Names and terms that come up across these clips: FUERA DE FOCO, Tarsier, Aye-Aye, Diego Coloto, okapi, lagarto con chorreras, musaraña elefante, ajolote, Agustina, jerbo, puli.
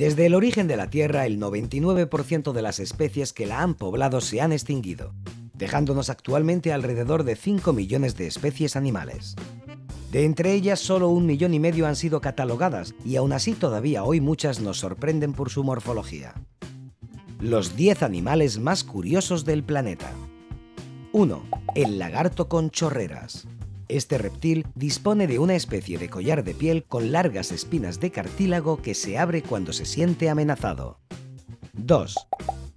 Desde el origen de la Tierra, el 99% de las especies que la han poblado se han extinguido, dejándonos actualmente alrededor de 5 millones de especies animales. De entre ellas, solo 1,5 millones han sido catalogadas, y aún así todavía hoy muchas nos sorprenden por su morfología. Los 10 animales más curiosos del planeta. 1. El lagarto con chorreras. Este reptil dispone de una especie de collar de piel con largas espinas de cartílago que se abre cuando se siente amenazado. 2.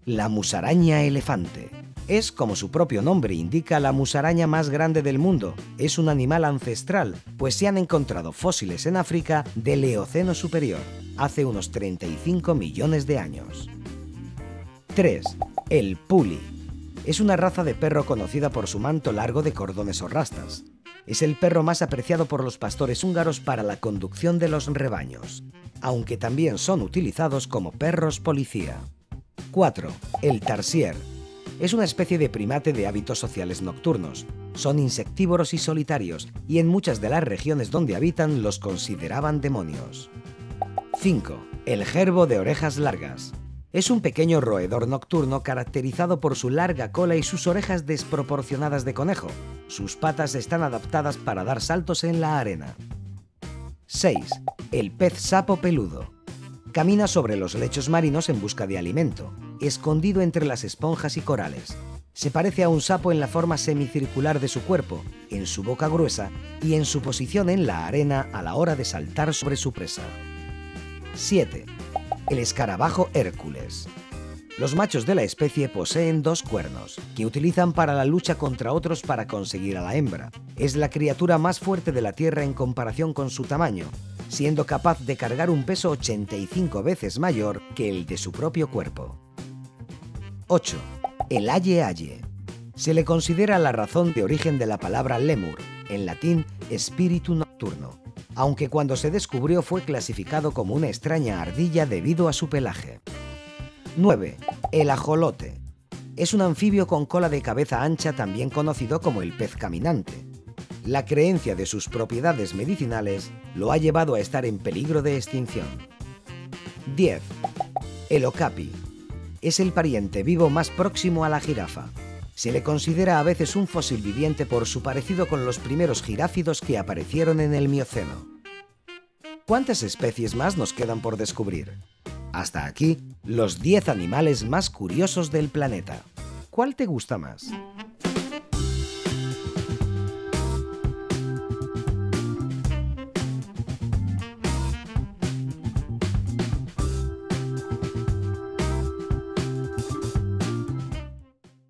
La musaraña elefante. Es, como su propio nombre indica, la musaraña más grande del mundo. Es un animal ancestral, pues se han encontrado fósiles en África del Eoceno superior, hace unos 35 millones de años. 3. El puli. Es una raza de perro conocida por su manto largo de cordones o rastas. Es el perro más apreciado por los pastores húngaros para la conducción de los rebaños, aunque también son utilizados como perros policía. 4. El Tarsier. Es una especie de primate de hábitos sociales nocturnos. Son insectívoros y solitarios, y en muchas de las regiones donde habitan los consideraban demonios. 5. El jerbo de orejas largas. Es un pequeño roedor nocturno caracterizado por su larga cola y sus orejas desproporcionadas de conejo. Sus patas están adaptadas para dar saltos en la arena. 6. El pez sapo peludo. Camina sobre los lechos marinos en busca de alimento, escondido entre las esponjas y corales. Se parece a un sapo en la forma semicircular de su cuerpo, en su boca gruesa y en su posición en la arena a la hora de saltar sobre su presa. 7. El escarabajo Hércules. Los machos de la especie poseen 2 cuernos, que utilizan para la lucha contra otros para conseguir a la hembra. Es la criatura más fuerte de la Tierra en comparación con su tamaño, siendo capaz de cargar un peso 85 veces mayor que el de su propio cuerpo. 8. El Aye-Aye. Se le considera la razón de origen de la palabra lemur, en latín espíritu nocturno, aunque cuando se descubrió fue clasificado como una extraña ardilla debido a su pelaje. 9. El ajolote. Es un anfibio con cola de cabeza ancha, también conocido como el pez caminante. La creencia de sus propiedades medicinales lo ha llevado a estar en peligro de extinción. 10. El okapi. Es el pariente vivo más próximo a la jirafa. Se le considera a veces un fósil viviente por su parecido con los primeros jiráfidos que aparecieron en el Mioceno. ¿Cuántas especies más nos quedan por descubrir? Hasta aquí, los 10 animales más curiosos del planeta. ¿Cuál te gusta más?